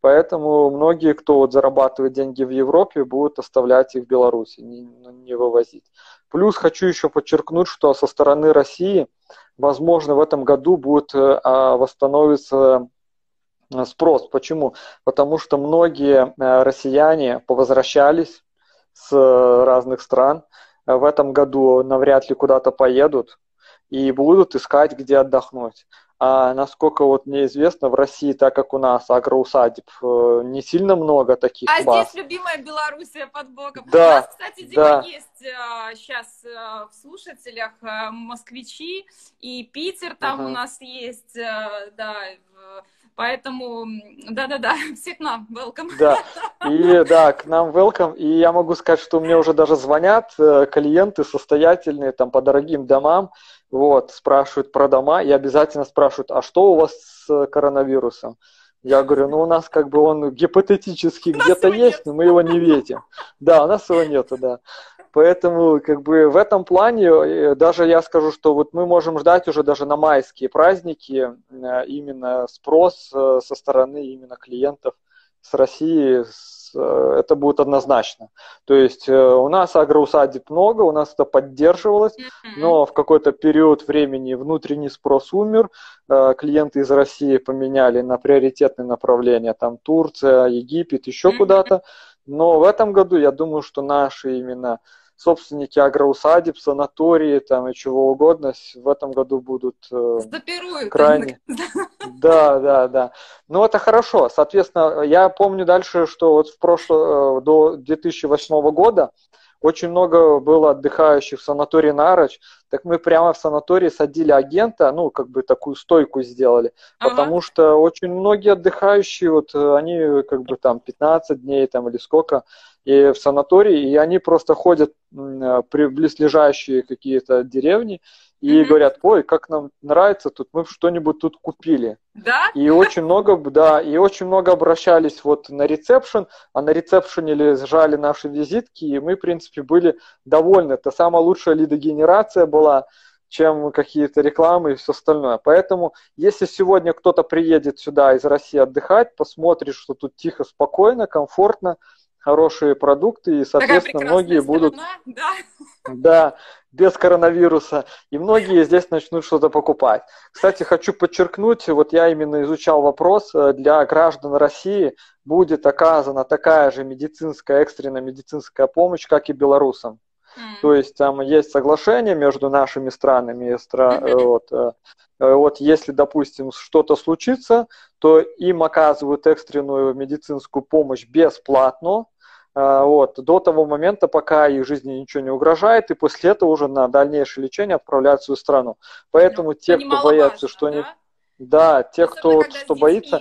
Поэтому многие, кто вот зарабатывает деньги в Европе, будут оставлять их в Беларуси, не вывозить. Плюс хочу еще подчеркнуть, что со стороны России, возможно, в этом году будет восстановиться спрос. Почему? Потому что многие россияне повозвращались с разных стран. В этом году навряд ли куда-то поедут и будут искать, где отдохнуть. А насколько вот мне известно, в России, так как у нас агроусадеб, не сильно много таких баз. Здесь любимая Белоруссия под боком. Да, у нас, кстати, Дима, есть сейчас в слушателях москвичи, и Питер там у нас есть, да. Поэтому, да-да-да, все к нам, welcome. Да, и да, к нам welcome. И я могу сказать, что мне уже даже звонят клиенты состоятельные там по дорогим домам, вот, спрашивают про дома и обязательно спрашивают, а что у вас с коронавирусом? Я говорю, ну у нас как бы он гипотетически где-то есть, но мы его не видим. Да, у нас его нету, да. Поэтому как бы в этом плане даже я скажу, что вот мы можем ждать уже даже на майские праздники именно спрос со стороны именно клиентов с России, это будет однозначно. То есть у нас агроусадеб много, у нас это поддерживалось, но в какой-то период времени внутренний спрос умер, клиенты из России поменяли на приоритетные направления, там Турция, Египет, еще куда-то. Но в этом году я думаю, что наши именно собственники агроусадеб, санатории там, и чего угодно в этом году будут крайне... Да. Ну, это хорошо. Соответственно, я помню дальше, что вот до 2008 года очень много было отдыхающих в санатории Нарочь. Так мы прямо в санатории садили агента, ну, как бы такую стойку сделали. Ага. Потому что очень многие отдыхающие, вот они как бы там 15 дней там или сколько, и в санатории, и они просто ходят при близлежащие какие-то деревни и говорят: ой, как нам нравится тут, мы что-нибудь тут купили. Да? И очень много обращались вот на ресепшн, а на ресепшене лежали наши визитки, и мы, в принципе, были довольны. Это самая лучшая лидогенерация была, чем какие-то рекламы и все остальное. Поэтому, если сегодня кто-то приедет сюда из России отдыхать, посмотрит, что тут тихо, спокойно, комфортно, хорошие продукты, и, соответственно, многие будут... Да, без коронавируса. И многие здесь начнут что-то покупать. Кстати, хочу подчеркнуть, вот я именно изучал вопрос, для граждан России будет оказана такая же медицинская, экстренная медицинская помощь, как и белорусам. То есть там есть соглашение между нашими странами. Вот если, допустим, что-то случится, то им оказывают экстренную медицинскую помощь бесплатно. Вот, до того момента, пока их жизни ничего не угрожает, и после этого уже на дальнейшее лечение отправляют в свою страну. Поэтому те, кто боятся, что они... Да, те, кто что боится...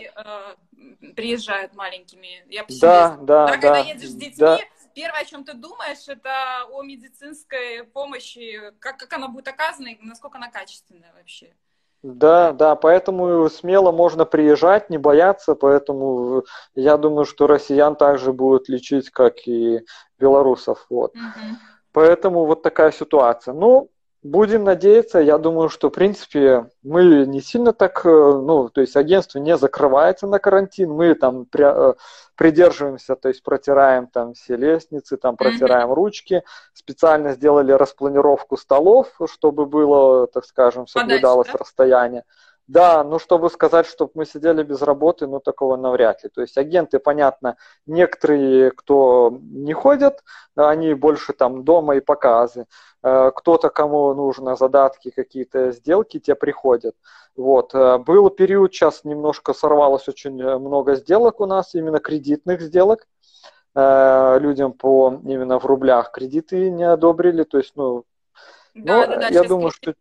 Приезжают маленькими. Я по себе знаю. Когда едешь с детьми... Да. Первое, о чем ты думаешь, это о медицинской помощи, как она будет оказана и насколько она качественная вообще. Да, поэтому смело можно приезжать, не бояться, поэтому я думаю, что россиян также будут лечить, как и белорусов. Вот. Поэтому вот такая ситуация. Ну, будем надеяться, я думаю, что, в принципе, мы не сильно так, ну, то есть агентство не закрывается на карантин, мы там придерживаемся, то есть протираем там все лестницы, там протираем ручки, специально сделали распланировку столов, чтобы было, так скажем, соблюдалось расстояние. Да, ну, чтобы сказать, чтобы мы сидели без работы, ну, такого навряд ли. То есть агенты, понятно, некоторые, кто не ходят, они больше там дома и показы. Кто-то, кому нужно задатки, какие-то сделки, те приходят. Вот. Был период, сейчас немножко сорвалось очень много сделок у нас, именно кредитных сделок. Людям именно в рублях кредиты не одобрили, то есть, ну, я думаю, что...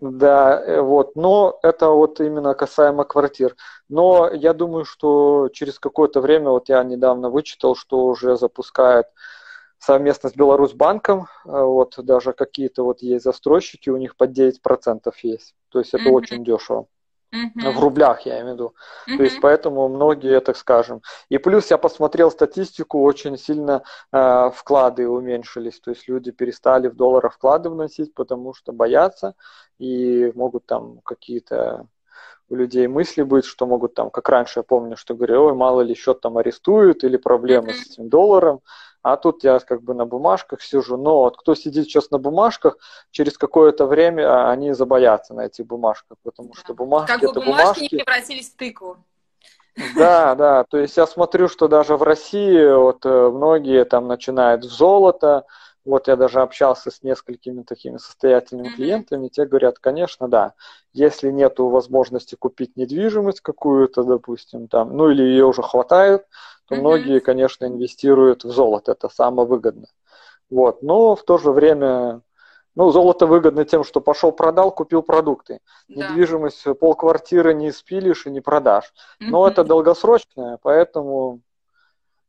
Да, вот, но это вот именно касаемо квартир. Но я думаю, что через какое-то время, вот я недавно вычитал, что уже запускают совместно с Беларусьбанком, вот даже какие-то вот есть застройщики, у них под 9% есть. То есть это очень дешево. В рублях, я имею в виду. То есть поэтому многие, так скажем. И плюс я посмотрел статистику, очень сильно вклады уменьшились. То есть люди перестали в доллары вклады вносить, потому что боятся. И могут там какие-то у людей мысли быть, что могут там, как раньше я помню, что говорю, ой, мало ли счет там арестуют или проблемы с этим долларом. А тут я как бы на бумажках сижу. Но вот кто сидит сейчас на бумажках, через какое-то время они забоятся на этих бумажках, потому что бумажки это бумажки. Бумажки не превратились в тыкву. Да. То есть я смотрю, что даже в России вот многие там начинают в золото. Вот я даже общался с несколькими такими состоятельными клиентами, те говорят, конечно, да, если нет возможности купить недвижимость какую-то, допустим, там, ну или ее уже хватает, то многие, конечно, инвестируют в золото, это самое выгодное. Вот. Но в то же время, ну, золото выгодно тем, что пошел продал, купил продукты. Да. Недвижимость полквартиры не спилишь и не продашь. Но это долгосрочное, поэтому...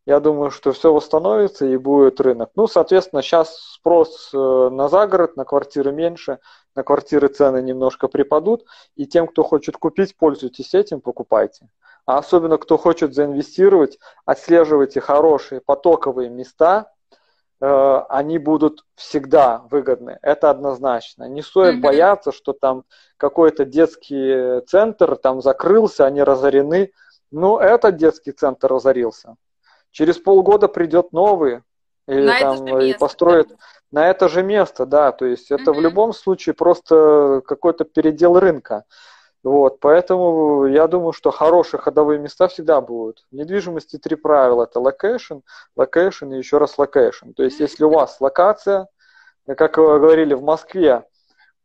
Я думаю, что все восстановится и будет рынок. Ну, соответственно, сейчас спрос на загород, на квартиры меньше, на квартиры цены немножко припадут. И тем, кто хочет купить, пользуйтесь этим, покупайте. А особенно, кто хочет заинвестировать, отслеживайте хорошие потоковые места, они будут всегда выгодны. Это однозначно. Не стоит бояться, что там какой-то детский центр там закрылся, они разорены. Ну, этот детский центр разорился. Через полгода придет новый и построит на это же место, да, то есть это в любом случае просто какой-то передел рынка. Вот, поэтому я думаю, что хорошие ходовые места всегда будут. В недвижимости три правила. Это локейшн, локейшн и еще раз локейшн. То есть, если у вас локация, как вы говорили, в Москве,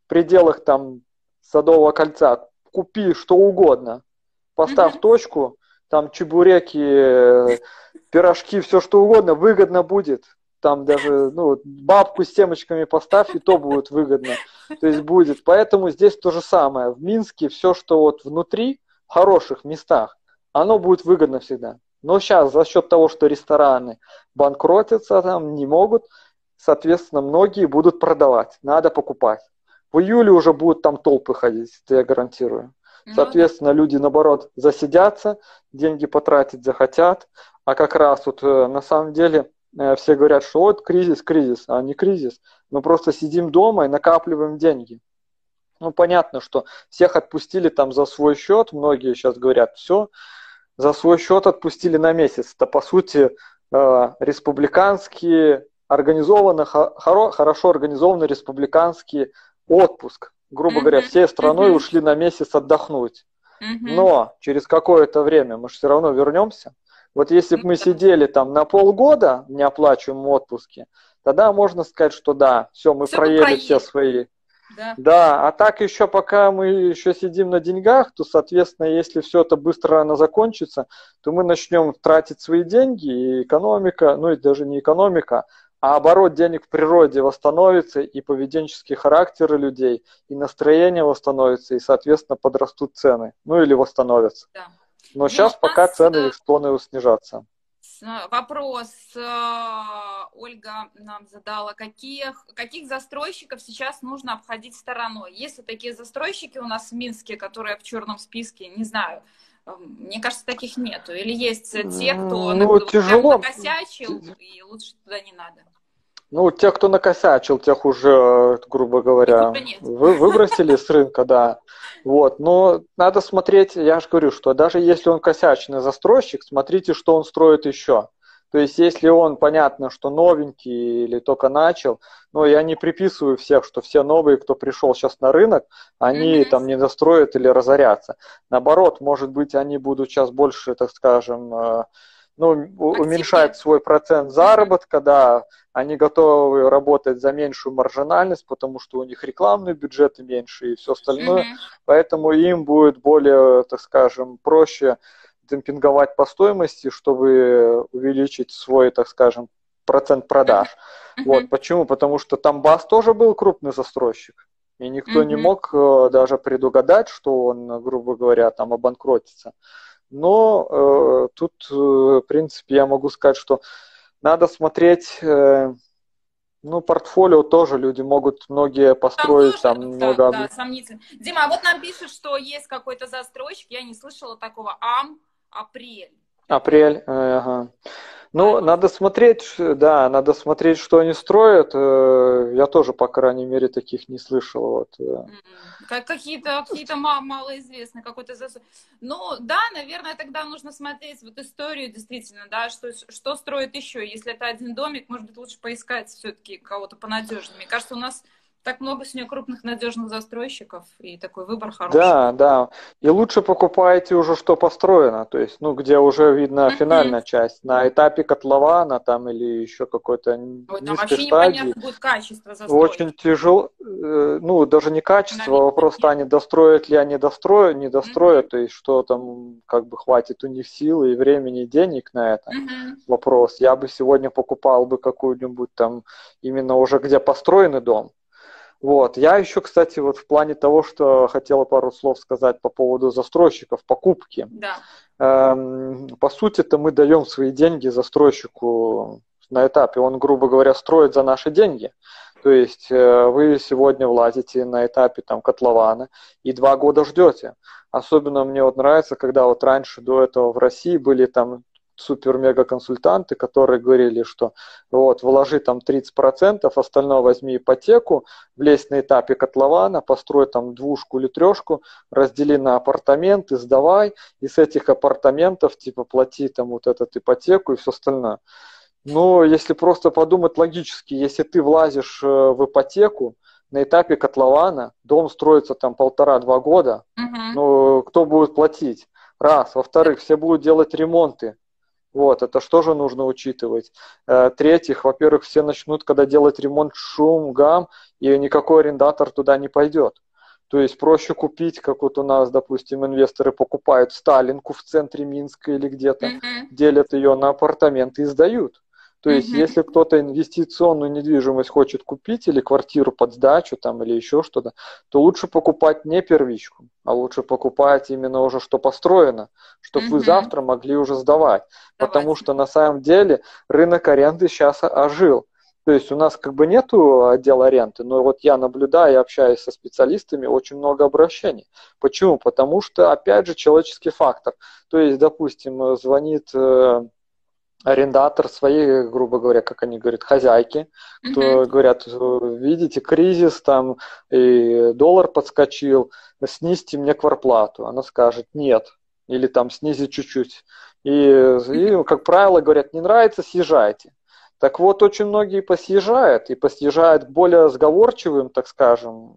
в пределах там Садового кольца, купи что угодно, поставь точку, там чебуреки, пирожки, все что угодно, выгодно будет. Там даже ну, бабку с семечками поставь, и то будет выгодно. То есть будет. Поэтому здесь то же самое. В Минске все, что вот внутри, в хороших местах, оно будет выгодно всегда. Но сейчас за счет того, что рестораны банкротятся, там не могут, соответственно, многие будут продавать. Надо покупать. В июле уже будут там толпы ходить, это я гарантирую. Соответственно, люди, наоборот, засидятся, деньги потратить захотят. А как раз вот на самом деле... Все говорят, что вот кризис, кризис, а не кризис. Мы просто сидим дома и накапливаем деньги. Ну, понятно, что всех отпустили там за свой счет. Многие сейчас говорят, все, за свой счет отпустили на месяц. Это, по сути, республиканские, хорошо организованный республиканский отпуск. Грубо говоря, всей страной ушли на месяц отдохнуть. Но через какое-то время мы же все равно вернемся. Вот если бы мы сидели там на полгода в неоплачиваемом отпуске, тогда можно сказать, что да, все, мы проели все свои. Да. Да, а так еще пока мы еще сидим на деньгах, то, соответственно, если все это быстро рано закончится, то мы начнем тратить свои деньги, и экономика, ну и даже не экономика, а оборот денег в природе восстановится, и поведенческие характеры людей, и настроение восстановится, и, соответственно, подрастут цены, ну или восстановятся. Да. Но сейчас пока цены экспонентно снижаться. Вопрос Ольга нам задала. Каких застройщиков сейчас нужно обходить стороной? Есть ли такие застройщики у нас в Минске, которые в черном списке? Не знаю. Мне кажется, таких нету. Или есть те, кто накосячил, и лучше туда не надо? Ну, те, кто накосячил, тех уже, грубо говоря, выбросили с рынка, да. Вот. Но надо смотреть, я же говорю, что даже если он косячный застройщик, смотрите, что он строит еще. То есть, если он, понятно, что новенький или только начал, но я не приписываю всех, что все новые, кто пришел сейчас на рынок, они там не достроят или разорятся. Наоборот, может быть, они будут сейчас больше, так скажем... Ну, уменьшать свой процент заработка, да, они готовы работать за меньшую маржинальность, потому что у них рекламные бюджеты меньше и все остальное, поэтому им будет более, так скажем, проще демпинговать по стоимости, чтобы увеличить свой, так скажем, процент продаж. Вот, почему? Потому что Тамбас тоже был крупный застройщик, и никто не мог даже предугадать, что он, грубо говоря, там обанкротится. Но тут, в принципе, я могу сказать, что надо смотреть, ну, портфолио тоже люди могут многие построить. Да, сомнительно. Дима, а вот нам пишут, что есть какой-то застройщик, я не слышала такого, Апрель. Апрель, ага. Ну, надо смотреть, да, надо смотреть, что они строят. Я тоже, по крайней мере, таких не слышал. Вот. Какие-то малоизвестные, какой-то застой. Ну, да, наверное, тогда нужно смотреть вот историю, действительно, да, что строят еще. Если это один домик, может быть, лучше поискать все-таки кого-то понадежнее. Мне кажется, у нас... Так много сегодня крупных надежных застройщиков, и такой выбор хороший. Да, да. И лучше покупаете уже, что построено, то есть, ну, где уже видна финальная часть, на этапе котлована там или еще какой-то низкой стадии. Вообще непонятно будет качество застройки. Очень тяжело, ну, даже не качество, вопрос станет, достроят ли они, достроят, не достроят, то есть, что там, как бы, хватит у них силы и времени, и денег на это. Вопрос. Я бы сегодня покупал бы какую-нибудь там, именно уже где построенный дом. Вот. Я еще, кстати, вот в плане того, что хотела пару слов сказать по поводу застройщиков, покупки. Да. По сути-то мы даем свои деньги застройщику на этапе. Он, грубо говоря, строит за наши деньги. То есть вы сегодня влазите на этапе там, котлована и 2 года ждете. Особенно мне вот нравится, когда вот раньше до этого в России были там... супер-мега-консультанты, которые говорили, что вот, вложи там 30%, остальное возьми ипотеку, влезь на этапе котлована, построй там 2-ку или 3-ку, раздели на апартаменты, сдавай, и с этих апартаментов типа плати там вот эту ипотеку и все остальное. Но если просто подумать логически, если ты влазишь в ипотеку, на этапе котлована, дом строится там 1,5-2 года, ну, кто будет платить? Раз. Во-вторых, все будут делать ремонты. Вот, это что же нужно учитывать. В-третьих, во-первых, все начнут, когда делать ремонт, шум, гам, и никакой арендатор туда не пойдет. То есть проще купить, как вот у нас, допустим, инвесторы покупают сталинку в центре Минска или где-то, делят ее на апартаменты и сдают. То есть если кто-то инвестиционную недвижимость хочет купить или квартиру под сдачу там, или еще что-то, то лучше покупать не первичку, а лучше покупать именно уже что построено, чтобы вы завтра могли уже сдавать. Потому что на самом деле рынок аренды сейчас ожил. То есть у нас как бы нету отдела аренды, но вот я наблюдаю и общаюсь со специалистами, очень много обращений. Почему? Потому что, опять же, человеческий фактор. То есть, допустим, звонит арендатор своей, грубо говоря, как они говорят, хозяйки, кто говорят, видите, кризис, там, и доллар подскочил, снизьте мне квартплату. Она скажет, нет, или там снизить чуть-чуть. И, как правило, говорят, не нравится, съезжайте. Так вот, очень многие посъезжают, и посъезжают к более сговорчивым, так скажем,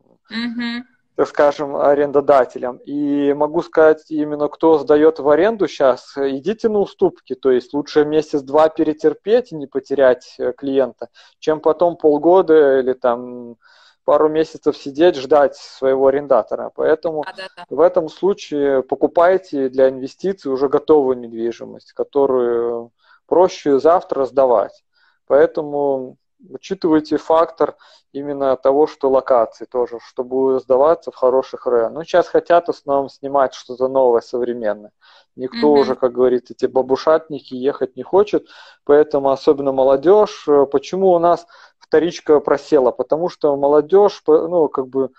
арендодателям. И могу сказать, именно кто сдает в аренду сейчас, идите на уступки, то есть лучше месяц-два перетерпеть и не потерять клиента, чем потом полгода или там пару месяцев сидеть, ждать своего арендатора. Поэтому в этом случае покупайте для инвестиций уже готовую недвижимость, которую проще завтра сдавать. Поэтому учитывайте фактор именно того, что локации тоже, что будут сдаваться в хороших районах. Ну, сейчас хотят в основном снимать что-то новое, современное. Никто уже, как говорит, эти бабушатники ехать не хочет, поэтому особенно молодежь. Почему у нас вторичка просела? Потому что молодежь, ну, как бы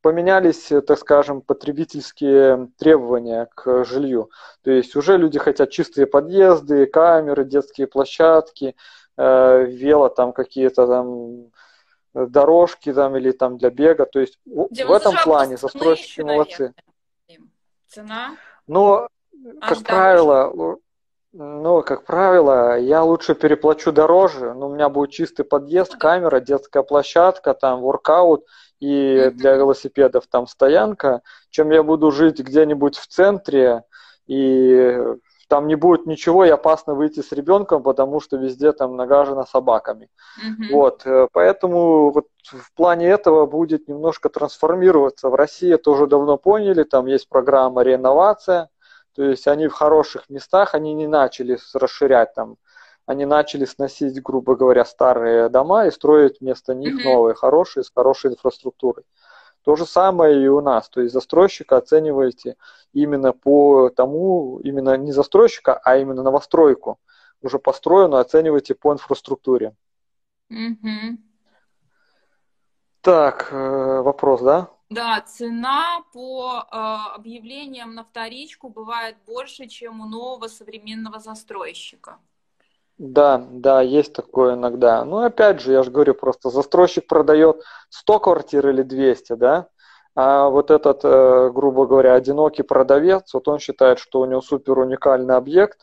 поменялись, так скажем, потребительские требования к жилью. То есть уже люди хотят чистые подъезды, камеры, детские площадки, вело там какие-то там дорожки там или там для бега, то есть в этом плане застройщики молодцы. Цена? Но как правило, я лучше переплачу дороже, но у меня будет чистый подъезд, камера, детская площадка, там воркаут и для велосипедов там стоянка, чем я буду жить где-нибудь в центре и там не будет ничего, и опасно выйти с ребенком, потому что везде там нагажено собаками. Вот, поэтому вот в плане этого будет немножко трансформироваться. В России тоже давно поняли, там есть программа «Реновация», то есть они в хороших местах, они не начали расширять там, они начали сносить, грубо говоря, старые дома и строить вместо них новые, хорошие, с хорошей инфраструктурой. То же самое и у нас, то есть застройщика оцениваете именно по тому, именно не застройщика, а именно новостройку, уже построенную оцениваете по инфраструктуре. Так, вопрос, да? Да, цена по объявлениям на вторичку бывает больше, чем у нового современного застройщика. Да, да, есть такое иногда. Ну, опять же, я же говорю, просто застройщик продает 100 квартир или 200, да, а вот этот, грубо говоря, одинокий продавец, вот он считает, что у него супер уникальный объект,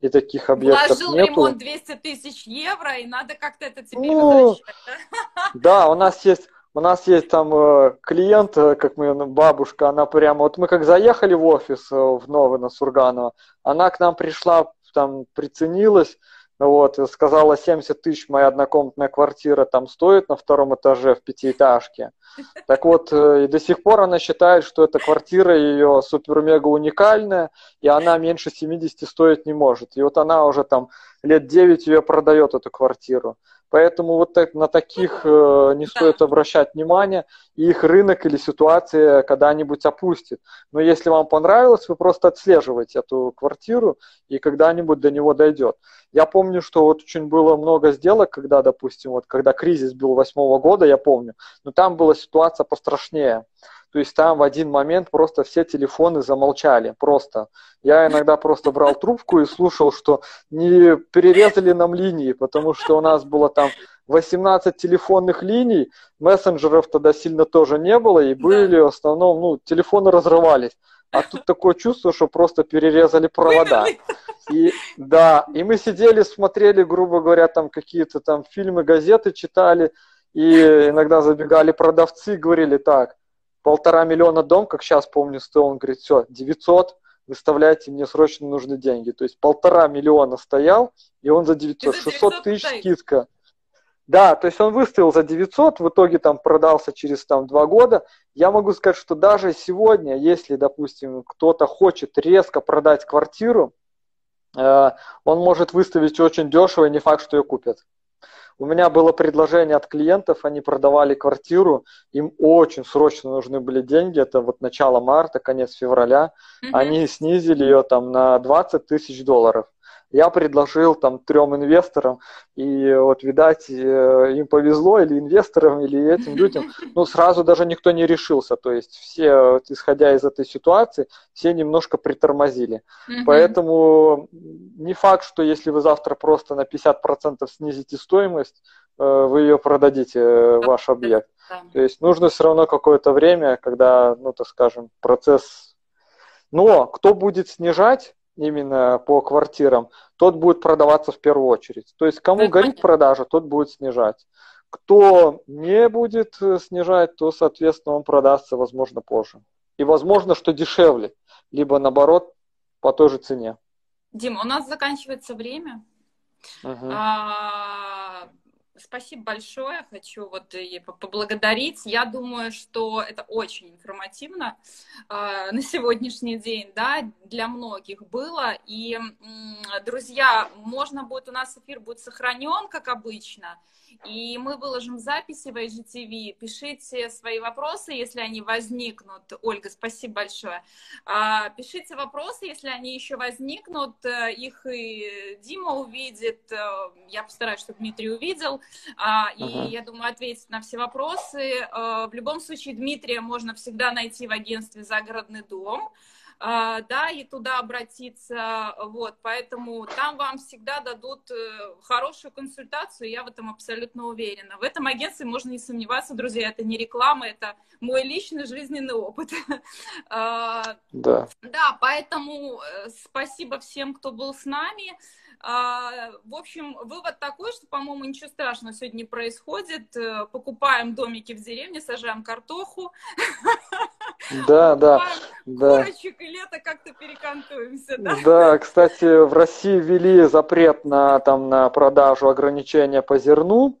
и таких объектов нету. Вложил ремонт 200 тысяч евро, и надо как-то это теперь возвращать. Да, у нас есть там клиент, как мы, бабушка, она прямо, вот мы как заехали в офис в новый на Сурганово, она к нам пришла, там приценилась, вот, сказала 70 тысяч моя однокомнатная квартира там стоит на втором этаже в пятиэтажке. Так вот, и до сих пор она считает, что эта квартира ее супер-мега уникальная, и она меньше 70 стоить не может. И вот она уже там лет 9 ее продает, эту квартиру. Поэтому вот на таких не стоит обращать внимания, и их рынок или ситуация когда-нибудь опустит. Но если вам понравилось, вы просто отслеживаете эту квартиру, и когда-нибудь до него дойдет. Я помню, что вот очень было много сделок, когда, допустим, вот когда кризис был 2008 года, я помню, но там была ситуация пострашнее. То есть там в один момент просто все телефоны замолчали, просто. Я иногда просто брал трубку и слушал, что не перерезали нам линии, потому что у нас было там 18 телефонных линий, мессенджеров тогда сильно тоже не было, и были в основном, ну, телефоны разрывались. А тут такое чувство, что просто перерезали провода. И мы сидели, смотрели, грубо говоря, там какие-то там фильмы, газеты читали, И иногда забегали продавцы, говорили, так, 1,5 миллиона дом, как сейчас помню, стоил, он говорит, все, 900, выставляйте, мне срочно нужны деньги. То есть 1,5 миллиона стоял, и он за 900, 600 тысяч скидка. Да, то есть он выставил за 900, в итоге там продался через там 2 года. Я могу сказать, что даже сегодня, если, допустим, кто-то хочет резко продать квартиру, он может выставить очень дешево, и не факт, что ее купят. У меня было предложение от клиентов, они продавали квартиру, им очень срочно нужны были деньги, это вот начало марта, конец февраля, они снизили ее там на 20 тысяч долларов. Я предложил там 3 инвесторам, и вот, видать, им повезло, или инвесторам, или этим людям, ну, сразу даже никто не решился, то есть все, вот, исходя из этой ситуации, все немножко притормозили. Поэтому не факт, что если вы завтра просто на 50% снизите стоимость, вы ее продадите, ваш объект. То есть нужно все равно какое-то время, когда, ну, так скажем, процесс... Но кто будет снижать именно по квартирам, тот будет продаваться в первую очередь. То есть кому горит продажа, тот будет снижать. Кто не будет снижать, то, соответственно, он продастся, возможно, позже. И, возможно, что дешевле, либо, наоборот, по той же цене. Дима, у нас заканчивается время. Спасибо большое, хочу вот поблагодарить. Я думаю, что это очень информативно на сегодняшний день, да, для многих было. И, друзья, можно будет, у нас эфир будет сохранен, как обычно, и мы выложим записи в IGTV. Пишите свои вопросы, если они возникнут. Ольга, спасибо большое. Пишите вопросы, если они еще возникнут. Их и Дима увидит, я постараюсь, чтобы Дмитрий увидел. И я думаю, ответить на все вопросы. В любом случае, Дмитрия можно всегда найти в агентстве «Загородный дом», да, и туда обратиться, вот, поэтому там вам всегда дадут хорошую консультацию, я в этом абсолютно уверена. В этом агентстве можно не сомневаться, друзья, это не реклама, это мой личный жизненный опыт. Да. Да, поэтому спасибо всем, кто был с нами. В общем, вывод такой, что, по-моему, ничего страшного сегодня не происходит. Покупаем домики в деревне, сажаем картоху. Да, да. Курочек и лето как-то перекантуемся. Да, кстати, в России ввели запрет на продажу, ограничения по зерну.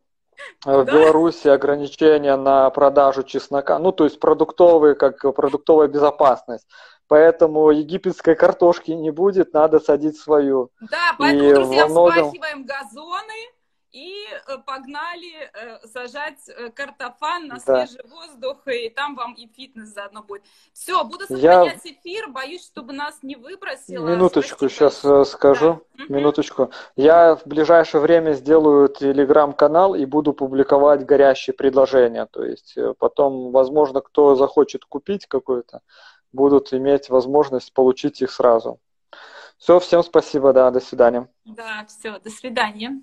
В Беларуси ограничения на продажу чеснока, ну, то есть продуктовые, как продуктовая безопасность. Поэтому египетской картошки не будет, надо садить свою. Да, поэтому, и, друзья, вспахиваем газоны и погнали сажать картофан на свежий воздух, и там вам и фитнес заодно будет. Все, буду сохранять эфир, боюсь, чтобы нас не выбросило. Минуточку, спасибо. Сейчас скажу, минуточку. Я в ближайшее время сделаю телеграм-канал и буду публиковать горящие предложения, то есть потом, возможно, кто захочет купить какое-то, будут иметь возможность получить их сразу. Все, всем спасибо, да, до свидания. Да, все, до свидания.